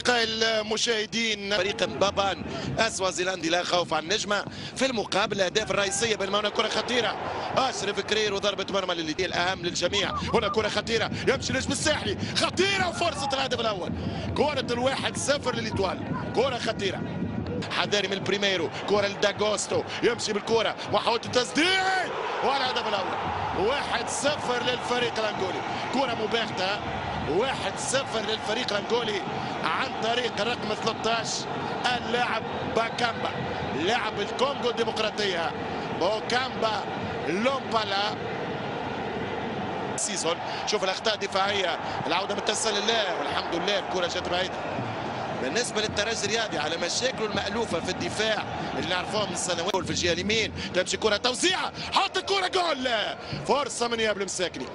أصدقائي المشاهدين، فريق بابان السوازيلندي لا خوف عن النجمة. في المقابل الأهداف الرئيسية بينما هنا كرة خطيرة، أشرف كرير وضربة مرمى للي الأهم للجميع. هنا كرة خطيرة يمشي نجم الساحلي، خطيرة وفرصة الهدف الأول. كرة الواحد صفر للإتوال، كرة خطيرة. حذاري من البريميرو، كرة لداغوستو يمشي بالكرة وحاول التسديد والهدف الأول. 1-0 للفريق الأنغولي، كرة مباغتة. 1-0 للفريق الأنغولي عن طريق رقم 13 اللاعب باكامبا، لاعب الكونغو الديمقراطية. بوكامبا لومبالا سيزون، شوف الأخطاء الدفاعية، العودة من تسلل الله والحمد لله الكرة جت بعيدة. بالنسبة للترجي الرياضي على مشاكله المألوفة في الدفاع اللي نعرفوها من السنوات. في الجهة اليمين تمشي كرة توزيعة، حط الكرة جول، فرصة من إيهاب المساكني.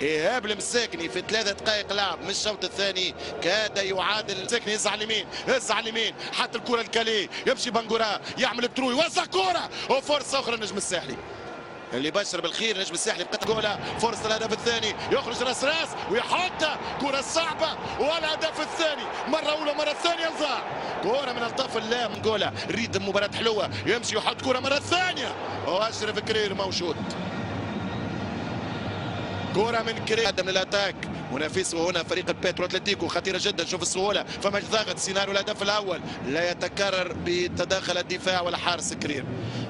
إيهاب المساكني في 3 دقائق لعب من الشوط الثاني كاد يعادل. المساكني يزعل يمين، يزعل يمين، حط الكرة الكالي، يمشي بنجورا يعمل الترو، يوزع كرة وفرصة أخرى للنجم الساحلي اللي بشر بالخير. النجم الساحلي بقت جولة، فرصة الهدف الثاني، يخرج راس راس ويحط كرة صعبة والهدف الثاني، مرة أولى مرة ثانية ضاع. كرة من الطف الله من جولة، ريتم مباراة حلوة، يمشي يحط كرة مرة ثانية وأشرف كرير موجود. كرة من كرير قدم للاتاك منافسه هنا فريق البيترو اتلتيكو، خطيرة جدا. شوف السهولة، فماش ضاغط سيناريو الهدف الأول لا يتكرر بتداخل الدفاع ولا حارس كرير،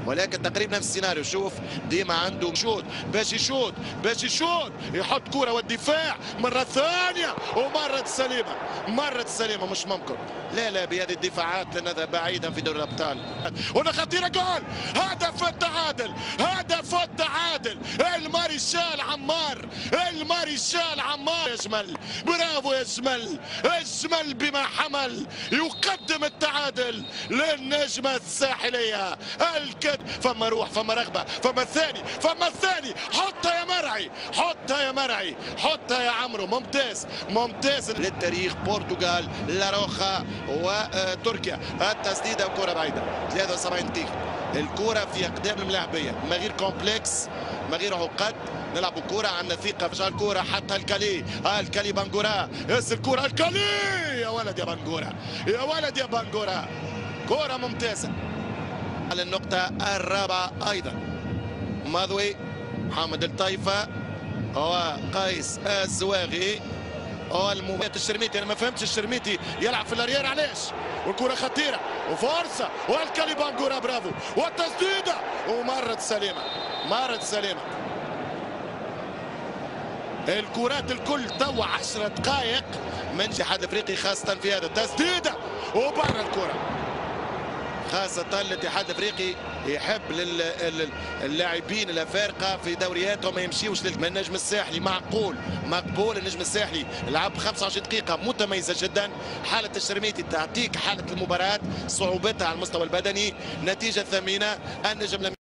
ولكن تقريبا نفس السيناريو. شوف ديما عنده شوط باش يشوط باش يشوط، يحط كرة والدفاع مرة ثانية ومرة سليمة، مرة سليمة. مش ممكن، لا لا، بهذه الدفاعات لن نذهب بعيدا في دوري الأبطال. هنا خطيرة جول، هدف التعادل، هدف التعادل. المارشال عمار، المارشال عمار. يا جمل برافو يا جمل، الجمل بما حمل يقدم التعادل للنجمة الساحلية. فما روح، فما رغبة، فما الثاني، حطها يا مرعي، حطها يا عمرو. ممتاز ممتاز للتاريخ. البرتغال لاروخا وتركيا، التسديدة وكرة بعيدة. 73 دقيقة الكرة في أقدام الملاعبية، من غير كومبلكس، من غير عقد، نلعبوا كرة، عندنا ثقة في الكرة. حتى الكالي، الكالي بانجورا، الكرة الكالي، يا ولد يا بانجورا، يا ولد يا بانجورا، كرة ممتازة. على النقطة الرابعة أيضا ماضوي، محمد الطيفة وقيس الزواغي والمومات. الشرميتي أنا ما فهمتش، الشرميتي يلعب في الأريير علاش؟ والكرة خطيرة وفرصة والكاليبان كرة برافو والتسديدة ومرة سليمة، مرة سليمة. الكرات الكل تو 10 دقائق من الاتحاد الأفريقي خاصة في هذا. التسديدة وبره الكرة، خاصة الاتحاد الافريقي يحب للاعبين الافارقه في دورياتهم ما يمشيوش من النجم الساحلي. معقول مقبول، النجم الساحلي لعب 25 دقيقه متميزه جدا. حاله الشرميتي تعطيك حاله المباراه، صعوبتها على المستوى البدني، نتيجه ثمينه. النجم